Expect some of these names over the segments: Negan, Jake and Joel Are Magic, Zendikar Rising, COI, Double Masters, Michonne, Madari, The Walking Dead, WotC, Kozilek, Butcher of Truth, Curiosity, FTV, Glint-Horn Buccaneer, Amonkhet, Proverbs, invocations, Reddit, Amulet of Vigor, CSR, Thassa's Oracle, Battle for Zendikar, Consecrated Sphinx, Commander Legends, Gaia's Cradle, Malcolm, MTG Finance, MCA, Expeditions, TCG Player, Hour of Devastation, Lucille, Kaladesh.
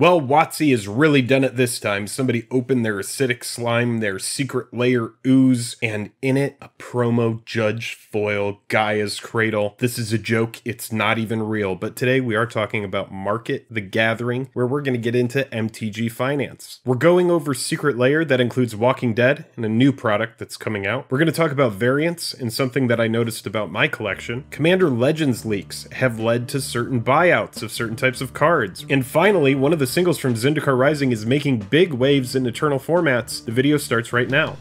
Well, WotC has really done it this time. Somebody opened their acidic slime, their secret lair ooze, and in it, a promo judge foil, Gaia's Cradle. This is a joke. It's not even real. But today we are talking about Market the Gathering, where we're going to get into MTG Finance. We're going over Secret Lair that includes Walking Dead and a new product that's coming out. We're going to talk about variants and something that I noticed about my collection. Commander Legends leaks have led to certain buyouts of certain types of cards. And finally, one of the singles from Zendikar Rising is making big waves in eternal formats. The video starts right now.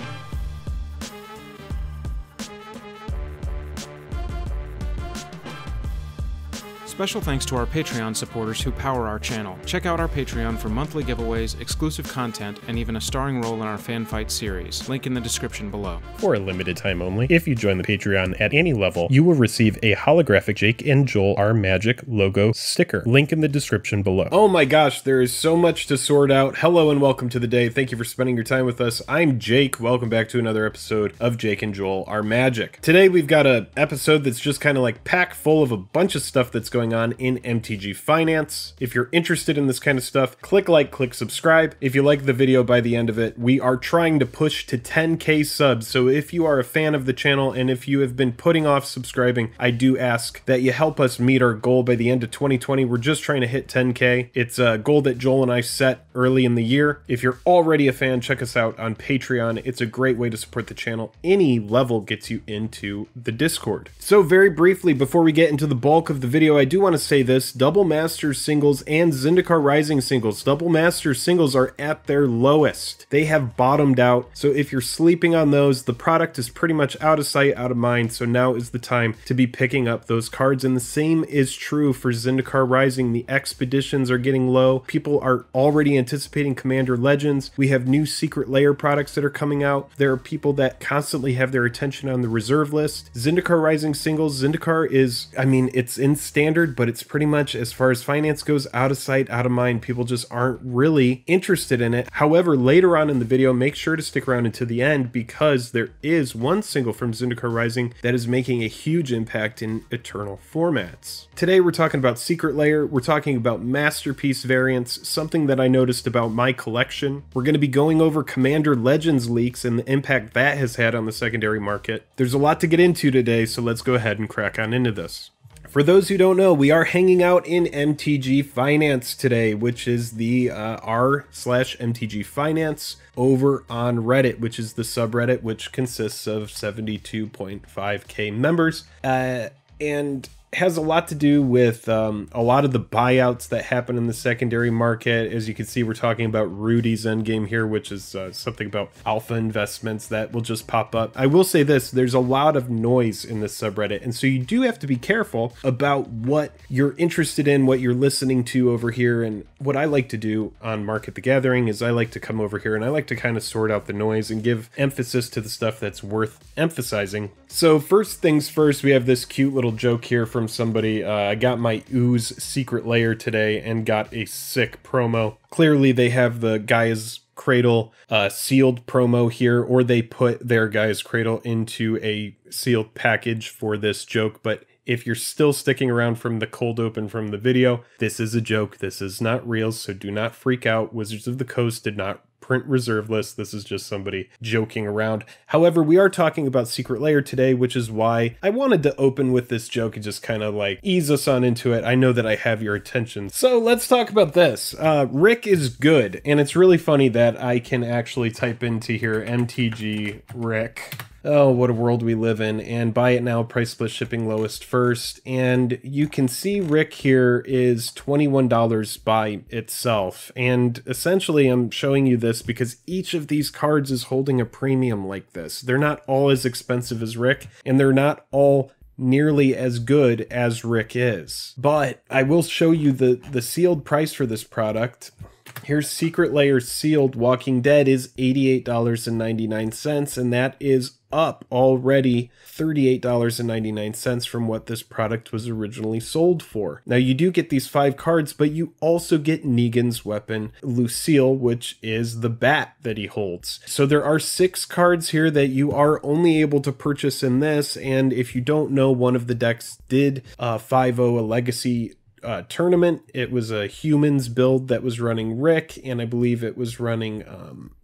Special thanks to our Patreon supporters who power our channel. Check out our Patreon for monthly giveaways, exclusive content, and even a starring role in our fanfight series. Link in the description below. For a limited time only, if you join the Patreon at any level, you will receive a holographic Jake and Joel Are Magic logo sticker. Link in the description below. Oh my gosh, there is so much to sort out. Hello and welcome to the day. Thank you for spending your time with us. I'm Jake. Welcome back to another episode of Jake and Joel Are Magic. Today we've got an episode that's just kind of like packed full of a bunch of stuff that's going on in MTG Finance. If you're interested in this kind of stuff, click like, click subscribe. If you like the video by the end of it, we are trying to push to 10K subs. So if you are a fan of the channel and if you have been putting off subscribing, I do ask that you help us meet our goal by the end of 2020. We're just trying to hit 10K. It's a goal that Joel and I set early in the year. If you're already a fan, check us out on Patreon. It's a great way to support the channel. Any level gets you into the Discord. So very briefly, before we get into the bulk of the video, I do want to say this, Double Masters singles and Zendikar Rising singles. Double Masters singles are at their lowest. They have bottomed out, so if you're sleeping on those, the product is pretty much out of sight, out of mind, so now is the time to be picking up those cards, and the same is true for Zendikar Rising. The Expeditions are getting low. People are already anticipating Commander Legends. We have new Secret Lair products that are coming out. There are people that constantly have their attention on the reserve list. Zendikar Rising singles, Zendikar is, I mean, it's in standard, but it's pretty much, as far as finance goes, out of sight, out of mind. People just aren't really interested in it. However, later on in the video, make sure to stick around until the end because there is one single from Zendikar Rising that is making a huge impact in eternal formats. Today, we're talking about Secret Lair. We're talking about Masterpiece variants, something that I noticed about my collection. We're going to be going over Commander Legends leaks and the impact that has had on the secondary market. There's a lot to get into today, so let's go ahead and crack on into this. For those who don't know, we are hanging out in MTG Finance today, which is the r/MTG Finance over on Reddit, which is the subreddit, which consists of 72.5K members and has a lot to do with a lot of the buyouts that happen in the secondary market. As you can see, we're talking about Rudy's Endgame here, which is something about alpha investments that will just pop up. I will say this, there's a lot of noise in this subreddit, and so you do have to be careful about what you're interested in, what you're listening to over here. And what I like to do on Market the Gathering is I like to come over here and I like to kind of sort out the noise and give emphasis to the stuff that's worth emphasizing. So first things first, we have this cute little joke here from somebody. I got my ooze Secret Lair today and got a sick promo. Clearly they have the Gaia's Cradle sealed promo here, or they put their Gaia's Cradle into a sealed package for this joke. But if you're still sticking around from the cold open from the video, this is a joke. This is not real, so do not freak out. Wizards of the Coast did not print reserve list. This is just somebody joking around. However, we are talking about Secret Lair today, which is why I wanted to open with this joke and just kind of like ease us on into it. I know that I have your attention. So let's talk about this. Rick is good. And it's really funny that I can actually type into here MTG Rick. Oh, what a world we live in. And buy it now, price split, shipping lowest first. And you can see Rick here is $21 by itself. And essentially, I'm showing you this because each of these cards is holding a premium like this. They're not all as expensive as Rick, and they're not all nearly as good as Rick is. But I will show you the sealed price for this product. Here's Secret Lair sealed Walking Dead is $88.99, and that is up already $38.99 from what this product was originally sold for. Now you do get these 5 cards, but you also get Negan's weapon, Lucille, which is the bat that he holds. So there are 6 cards here that you are only able to purchase in this, and if you don't know, one of the decks did 5-0 a legacy tournament. It was a humans build that was running Rick, and I believe it was running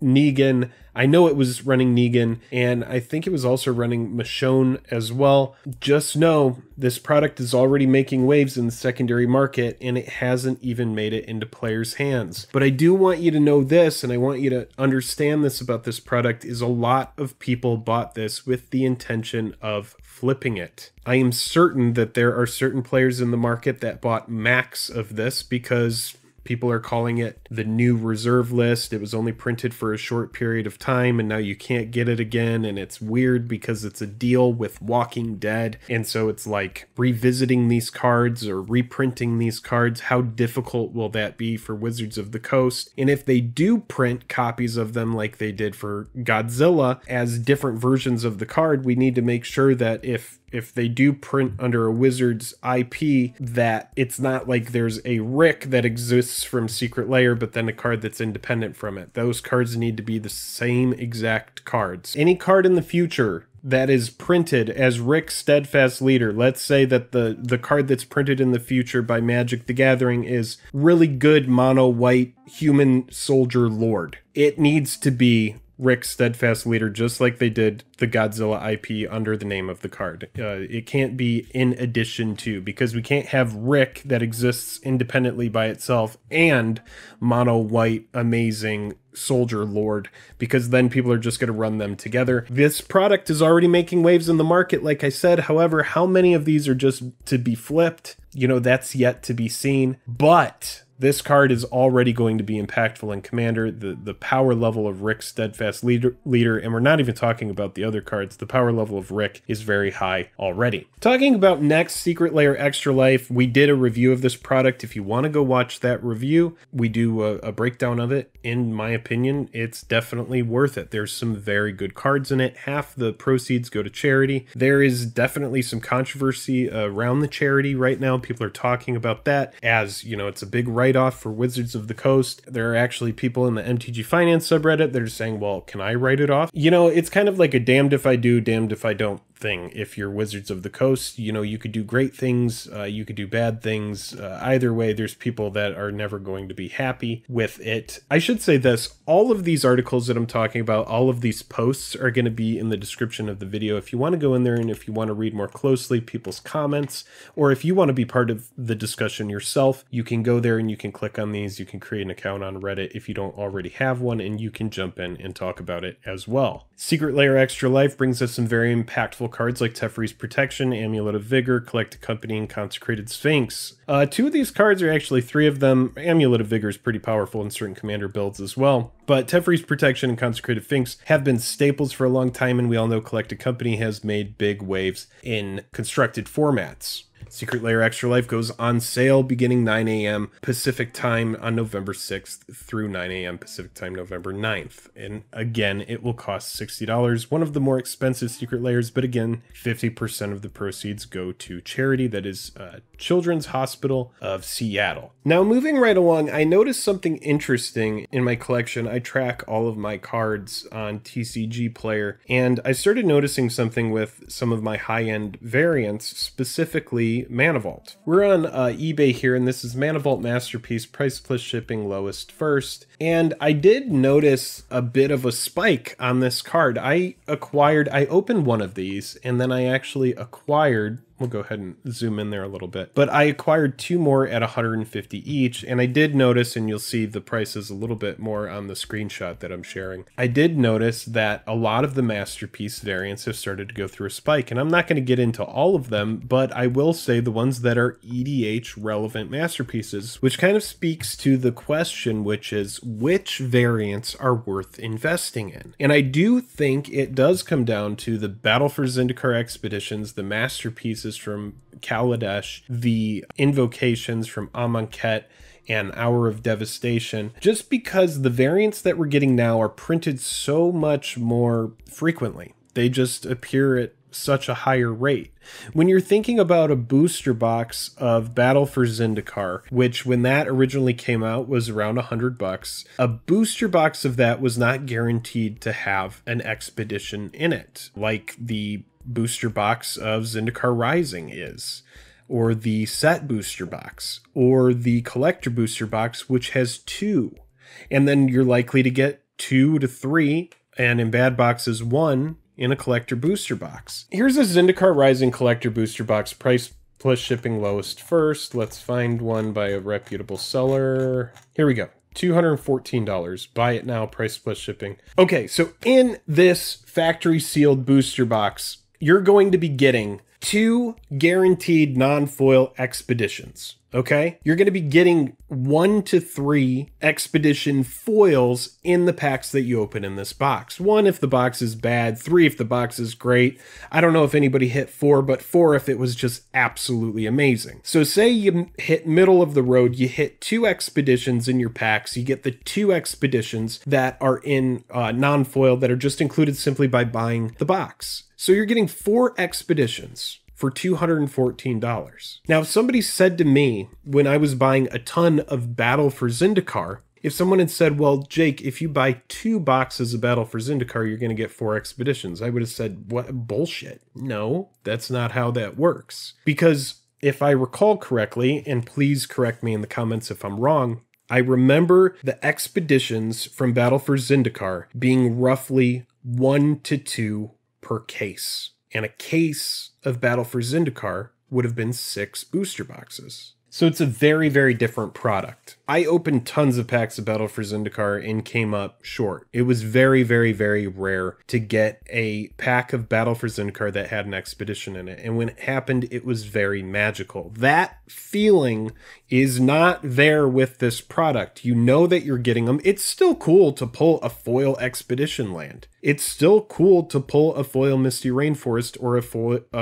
Negan. I know it was running Negan, and I think it was also running Michonne as well. Just know this product is already making waves in the secondary market, and it hasn't even made it into players' hands. But I do want you to know this, and I want you to understand this about this product, is a lot of people bought this with the intention of flipping it. I am certain that there are certain players in the market that bought max of this because people are calling it the new reserve list. It was only printed for a short period of time and now you can't get it again, and it's weird because it's a deal with Walking Dead, and so it's like revisiting these cards or reprinting these cards. How difficult will that be for Wizards of the Coast? And if they do print copies of them like they did for Godzilla as different versions of the card, we need to make sure that if they do print under a Wizards IP, that it's not like there's a Rick that exists from Secret Lair, but then a card that's independent from it. Those cards need to be the same exact cards. Any card in the future that is printed as Rick Steadfast Leader, let's say that the card that's printed in the future by Magic the Gathering is really good mono white human soldier lord. It needs to be Rick Steadfast Leader, just like they did the Godzilla IP under the name of the card. It can't be in addition to, because we can't have Rick that exists independently by itself and mono white amazing soldier lord, because then people are just going to run them together. This product is already making waves in the market, like I said. However, how many of these are just to be flipped? You know, that's yet to be seen. But this card is already going to be impactful in Commander. The power level of Rick Steadfast Leader, and we're not even talking about the other cards, the power level of Rick is very high already. Talking about next, Secret Lair Extra Life, we did a review of this product. If you want to go watch that review, we do a breakdown of it. In my opinion, it's definitely worth it. There's some very good cards in it. Half the proceeds go to charity. There is definitely some controversy around the charity right now. People are talking about that as, you know, it's a big write-off for Wizards of the Coast. There are actually people in the MTG Finance subreddit that are saying, well, can I write it off? You know, it's kind of like a damned if I do, damned if I don't thing. If you're Wizards of the Coast, you know, you could do great things, you could do bad things. Either way, there's people that are never going to be happy with it. I should say this, all of these articles that I'm talking about, all of these posts are going to be in the description of the video. If you want to go in there and if you want to read more closely people's comments, or if you want to be part of the discussion yourself, you can go there and you can click on these. You can create an account on Reddit if you don't already have one, and you can jump in and talk about it as well. Secret Lair Extra Life brings us some very impactful cards like Teferi's Protection, Amulet of Vigor, Collected Company, and Consecrated Sphinx. Two of these cards, are actually three of them. Amulet of Vigor is pretty powerful in certain Commander builds as well. But Teferi's Protection and Consecrated Sphinx have been staples for a long time, and we all know Collected Company has made big waves in constructed formats. Secret Lair Extra Life goes on sale beginning 9 a.m. Pacific Time on November 6th through 9 a.m. Pacific Time November 9th. And again, it will cost $60, one of the more expensive Secret Lairs, but again, 50% of the proceeds go to charity. That is Children's Hospital of Seattle. Now moving right along, I noticed something interesting in my collection. I track all of my cards on TCG Player, and I started noticing something with some of my high-end variants, specifically Mana Vault. We're on eBay here, and this is Mana Vault Masterpiece, price plus shipping, lowest first. And I did notice a bit of a spike on this card. I opened one of these, and then I actually acquired, we'll go ahead and zoom in there a little bit, but I acquired two more at 150 each, and I did notice, and you'll see the prices a little bit more on the screenshot that I'm sharing, I did notice that a lot of the Masterpiece variants have started to go through a spike, and I'm not going to get into all of them, but I will say the ones that are EDH relevant masterpieces, which kind of speaks to the question, which is which variants are worth investing in. And I do think it does come down to the Battle for Zendikar Expeditions, the Masterpiece from Kaladesh, the invocations from Amonkhet, and Hour of Devastation, just because the variants that we're getting now are printed so much more frequently. They just appear at such a higher rate. When you're thinking about a booster box of Battle for Zendikar, which when that originally came out was around $100, a booster box of that was not guaranteed to have an expedition in it, like the booster box of Zendikar Rising is. or the set booster box, or the collector booster box, which has two. And then you're likely to get 2 to 3, and in bad boxes, 1 in a collector booster box. Here's a Zendikar Rising collector booster box, price plus shipping lowest first. Let's find one by a reputable seller. Here we go. $214. Buy it now, price plus shipping. Okay, so in this factory sealed booster box, you're going to be getting 2 guaranteed non-foil expeditions, okay? You're going to be getting 1 to 3 expedition foils in the packs that you open in this box. 1 if the box is bad, 3 if the box is great. I don't know if anybody hit 4, but 4 if it was just absolutely amazing. So say you hit middle of the road, you hit 2 expeditions in your packs, you get the 2 expeditions that are in non-foil that are just included simply by buying the box. So you're getting 4 expeditions for $214. Now, if somebody said to me when I was buying a ton of Battle for Zendikar, if someone had said, well, Jake, if you buy 2 boxes of Battle for Zendikar, you're going to get 4 expeditions, I would have said, what bullshit. No, that's not how that works. Because if I recall correctly, and please correct me in the comments if I'm wrong, I remember the expeditions from Battle for Zendikar being roughly 1 to 2 per case. And a case of Battle for Zendikar would have been 6 booster boxes. So it's a very, very different product. I opened tons of packs of Battle for Zendikar and came up short. It was very, very, very rare to get a pack of Battle for Zendikar that had an expedition in it. And when it happened, it was very magical. That feeling is not there with this product. You know that you're getting them. It's still cool to pull a foil expedition land. It's still cool to pull a foil Misty Rainforest or a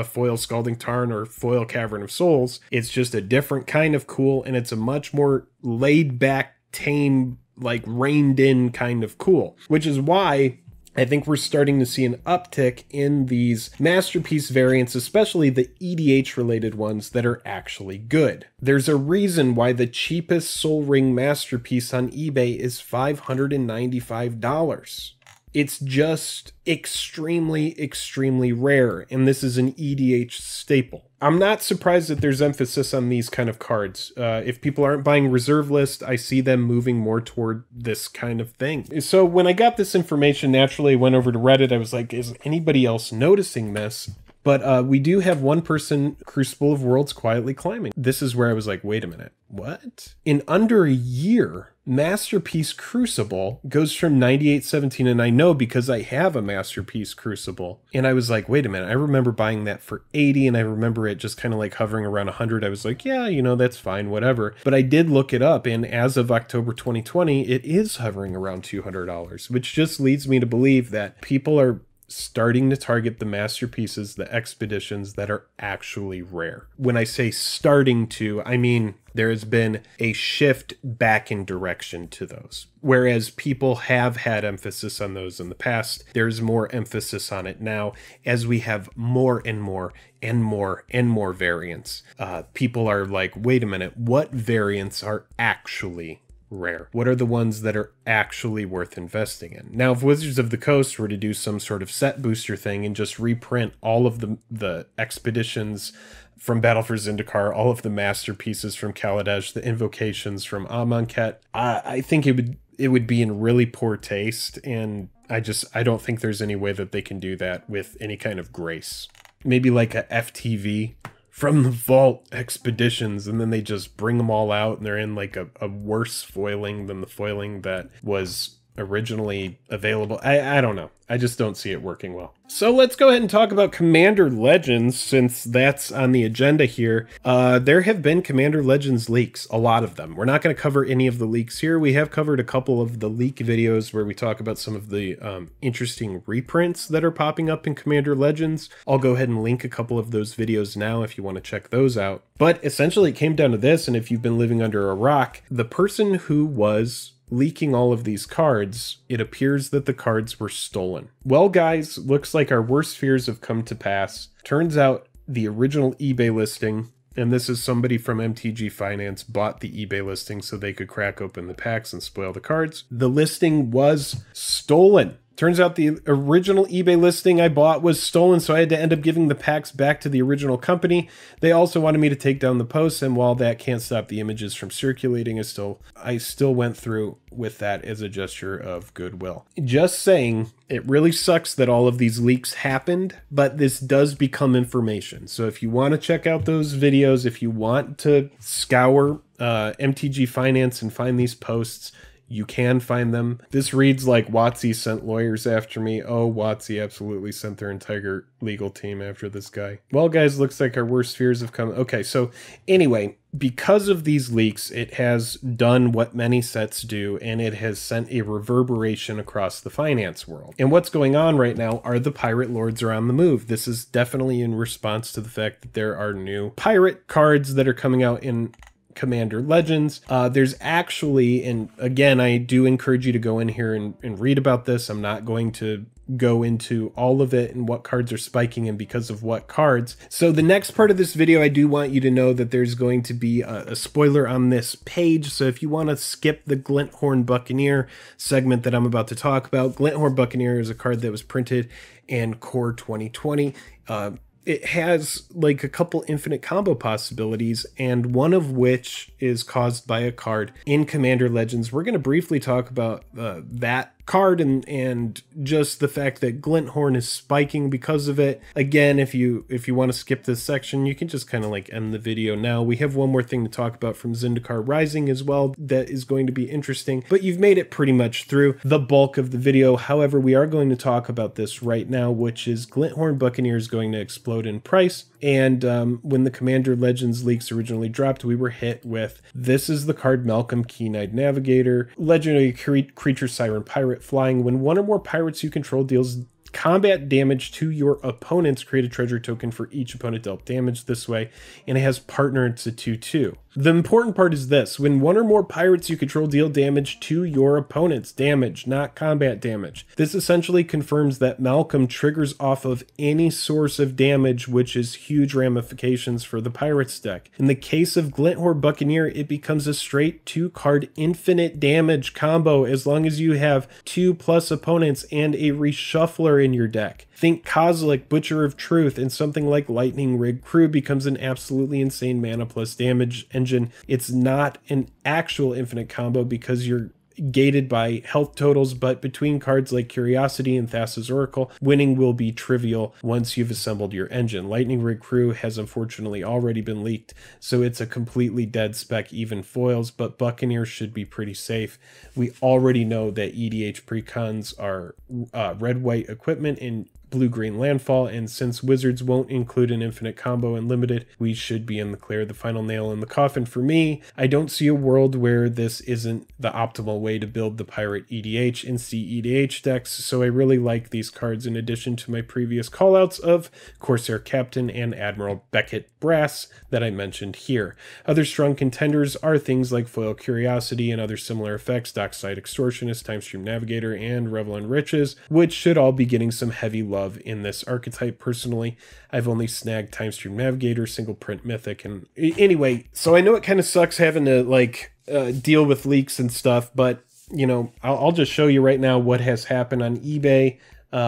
foil Scalding Tarn or foil Cavern of Souls. It's just a different kind of cool, and it's a much more laid back, tame, like reined in kind of cool, which is why I think we're starting to see an uptick in these Masterpiece variants, especially the EDH related ones that are actually good. There's a reason why the cheapest Soul Ring Masterpiece on eBay is $595. It's just extremely, extremely rare, and this is an EDH staple. I'm not surprised that there's emphasis on these kind of cards. If people aren't buying reserve list, I see them moving more toward this kind of thing. So when I got this information, naturally I went over to Reddit. I was like, is anybody else noticing this? But we do have one person, Crucible of Worlds, quietly climbing. This is where I was like, wait a minute, what? In under a year, Masterpiece Crucible goes from 98.17, and I know because I have a Masterpiece Crucible. And I was like, wait a minute, I remember buying that for 80, and I remember it just kind of like hovering around 100. I was like, yeah, you know, that's fine, whatever. But I did look it up, and as of October 2020, it is hovering around $200, which just leads me to believe that people are starting to target the masterpieces, the expeditions that are actually rare. When I say starting to, I mean there has been a shift back in direction to those. Whereas people have had emphasis on those in the past, there's more emphasis on it now as we have more and more and more and more variants. People are like, wait a minute, what variants are actually rare? What are the ones that are actually worth investing in? Now, if Wizards of the Coast were to do some sort of set booster thing and just reprint all of the expeditions from Battle for Zendikar, all of the masterpieces from Kaladesh, the invocations from Amonkhet, I think it would be in really poor taste, and I don't think there's any way that they can do that with any kind of grace. Maybe like a FTV, From the Vault Expeditions, and then they just bring them all out, and they're in like a worse foiling than the foiling that was originally available. I don't know. I just don't see it working well. So let's go ahead and talk about Commander Legends, since that's on the agenda here. There have been Commander Legends leaks, a lot of them. We're not going to cover any of the leaks here. We have covered a couple of the leak videos where we talk about some of the interesting reprints that are popping up in Commander Legends. I'll go ahead and link a couple of those videos now if you want to check those out. But essentially it came down to this, and if you've been living under a rock, the person who was leaking all of these cards, it appears that the cards were stolen. Well, guys, looks like our worst fears have come to pass. Turns out the original eBay listing, and this is somebody from MTG Finance bought the eBay listing so they could crack open the packs and spoil the cards. The listing was stolen. Turns out the original eBay listing I bought was stolen, so I had to end up giving the packs back to the original company. They also wanted me to take down the posts, and while that can't stop the images from circulating, I still went through with that as a gesture of goodwill. Just saying, it really sucks that all of these leaks happened, but this does become information. So if you want to check out those videos, if you want to scour MTG Finance and find these posts, you can find them. This reads like WotC sent lawyers after me. Oh, WotC absolutely sent their entire legal team after this guy. Well, guys, looks like our worst fears have come. Okay, so anyway, because of these leaks, it has done what many sets do, and it has sent a reverberation across the finance world. And what's going on right now are the pirate lords are on the move. This is definitely in response to the fact that there are new pirate cards that are coming out in Commander Legends. There's actually, and again, I do encourage you to go in here and read about this. I'm not going to go into all of it and what cards are spiking and because of what cards. So the next part of this video, I do want you to know that there's going to be a spoiler on this page. So if you want to skip the Glint-Horn Buccaneer segment that I'm about to talk about, Glint-Horn Buccaneer is a card that was printed in Core 2020. It has like a couple infinite combo possibilities, and one of which is caused by a card in Commander Legends. We're going to briefly talk about that card and just the fact that Glint-Horn is spiking because of it. Again, if you want to skip this section, you can just kind of like end the video now. We have one more thing to talk about from Zendikar Rising as well that is going to be interesting, but you've made it pretty much through the bulk of the video. However, we are going to talk about this right now, which is Glint-Horn Buccaneer is going to explode in price. And when the Commander Legends leaks originally dropped, we were hit with, this is the card Malcolm, Keen-Eyed Navigator, legendary creature Siren Pirate flying. When one or more pirates you control deals combat damage to your opponents, create a treasure token for each opponent dealt damage this way, and it has partner. It's a 2/2. The important part is this: when one or more pirates you control deal damage to your opponents, damage, not combat damage. This essentially confirms that Malcolm triggers off of any source of damage, which is huge ramifications for the pirates deck. In the case of Glint-Horn Buccaneer, it becomes a straight 2-card infinite damage combo as long as you have 2+ opponents and a reshuffler in your deck. Think Kozilek, Butcher of Truth, and something like Lightning Rig Crew becomes an absolutely insane mana plus damage engine. It's not an actual infinite combo because you're gated by health totals, but between cards like Curiosity and Thassa's Oracle, winning will be trivial once you've assembled your engine. Lightning Rig Crew has unfortunately already been leaked, so it's a completely dead spec, even foils, but Buccaneer should be pretty safe. We already know that EDH precons are red-white equipment in blue-green landfall, and since Wizards won't include an infinite combo in Limited, we should be in the clear. The final nail in the coffin for me, I don't see a world where this isn't the optimal way to build the pirate EDH and CEDH decks, so I really like these cards in addition to my previous callouts of Corsair Captain and Admiral Beckett Brass that I mentioned here. Other strong contenders are things like Foil Curiosity and other similar effects, Dockside Extortionist, Timestream Navigator, and Revel in Riches, which should all be getting some heavy love in this archetype. Personally, I've only snagged Timestream Navigator, Single Print Mythic, and anyway, so I know it kind of sucks having to like deal with leaks and stuff, but you know, I'll just show you right now what has happened on eBay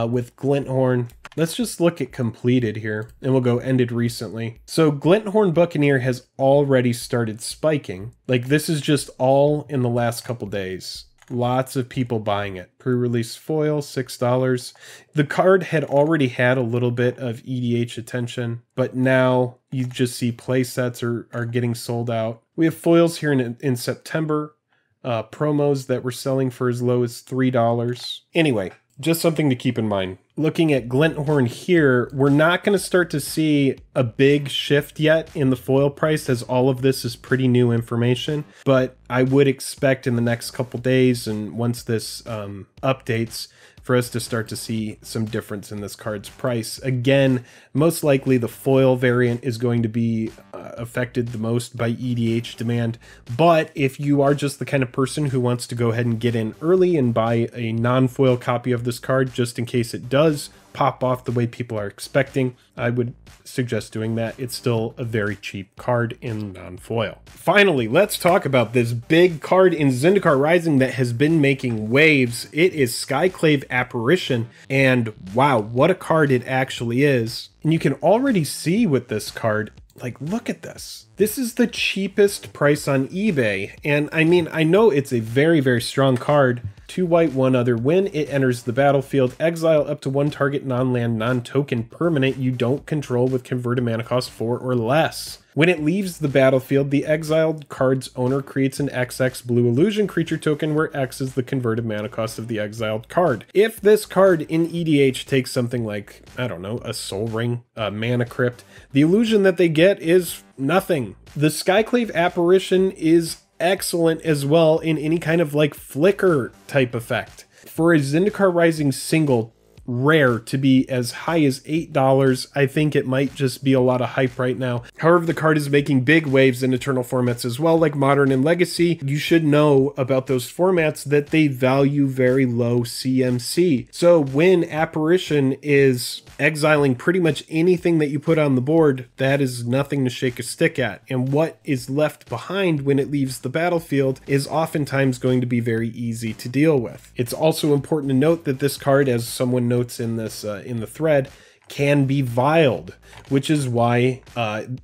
with Glint-Horn. Let's just look at completed here, and we'll go ended recently. So Glint-Horn Buccaneer has already started spiking. Like, this is just all in the last couple days. Lots of people buying it. Pre-release foil, $6. The card had already had a little bit of EDH attention, but now you just see play sets are getting sold out. We have foils here in September, promos that were selling for as low as $3. Anyway, just something to keep in mind. Looking at Glint-Horn here, we're not going to start to see a big shift yet in the foil price, as all of this is pretty new information, but I would expect in the next couple days, and once this updates, for us to start to see some difference in this card's price. Again, most likely the foil variant is going to be affected the most by EDH demand, but if you are just the kind of person who wants to go ahead and get in early and buy a non-foil copy of this card just in case it does pop off the way people are expecting, I would suggest doing that. It's still a very cheap card in non-foil. Finally, let's talk about this big card in Zendikar Rising that has been making waves. It is Skyclave Apparition, and wow, what a card it actually is. And you can already see with this card, like, look at this. This is the cheapest price on eBay. And I mean, I know it's a very, very strong card. 2 white, 1 other. When it enters the battlefield, exile up to 1 target non-land, non-token permanent you don't control with converted mana cost 4 or less. When it leaves the battlefield, the exiled card's owner creates an XX blue illusion creature token where X is the converted mana cost of the exiled card. If this card in EDH takes something like, I don't know, a Soul Ring, a Mana Crypt, the illusion that they get is nothing. The Skyclave Apparition is excellent as well in any kind of like flicker type effect. For a Zendikar Rising single rare to be as high as $8, I think it might just be a lot of hype right now. However, the card is making big waves in eternal formats as well, like Modern and Legacy. You should know about those formats that they value very low CMC. So when Apparition is exiling pretty much anything that you put on the board, that is nothing to shake a stick at. And what is left behind when it leaves the battlefield is oftentimes going to be very easy to deal with. It's also important to note that this card, as someone knows in this in the thread, can be viled, which is why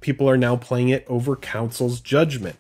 people are now playing it over Council's Judgment.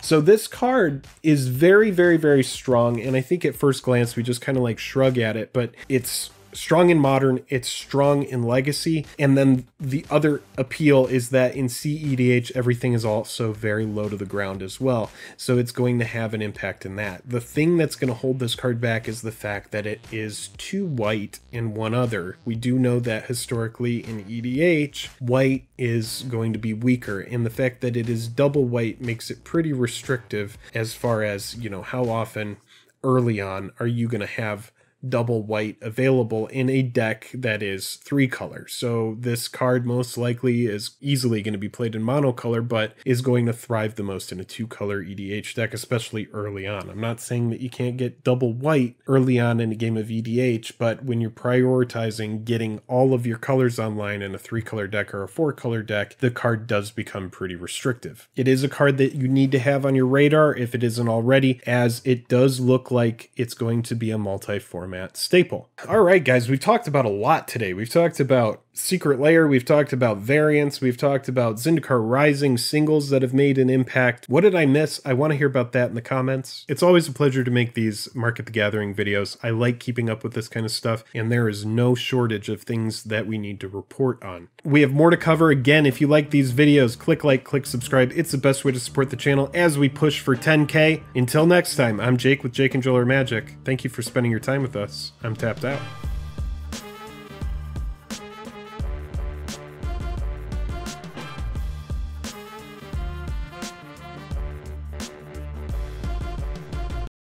So this card is very, very, very strong, and I think at first glance we just kind of like shrug at it, but it's strong in Modern, it's strong in Legacy, and then the other appeal is that in CEDH everything is also very low to the ground as well, so it's going to have an impact in that. The thing that's going to hold this card back is the fact that it is 2 white and 1 other. We do know that historically in EDH, white is going to be weaker, and the fact that it is double white makes it pretty restrictive as far as, you know, how often early on are you going to have double white available in a deck that is 3 color. So this card most likely is easily going to be played in monocolor, but is going to thrive the most in a 2 color EDH deck, especially early on. I'm not saying that you can't get double white early on in a game of EDH, but when you're prioritizing getting all of your colors online in a 3 color deck or a 4 color deck, the card does become pretty restrictive. It is a card that you need to have on your radar if it isn't already, as it does look like it's going to be a multi-format staple. All right, guys, we've talked about a lot today. We've talked about Secret Lair, we've talked about variants, we've talked about Zendikar Rising singles that have made an impact. What did I miss? I want to hear about that in the comments. It's always a pleasure to make these Market the Gathering videos. I like keeping up with this kind of stuff, and there is no shortage of things that we need to report on. We have more to cover. Again, if you like these videos, click like, click subscribe. It's the best way to support the channel as we push for 10K. Until next time, I'm Jake with Jake and Joel Are Magic. Thank you for spending your time with us. I'm tapped out.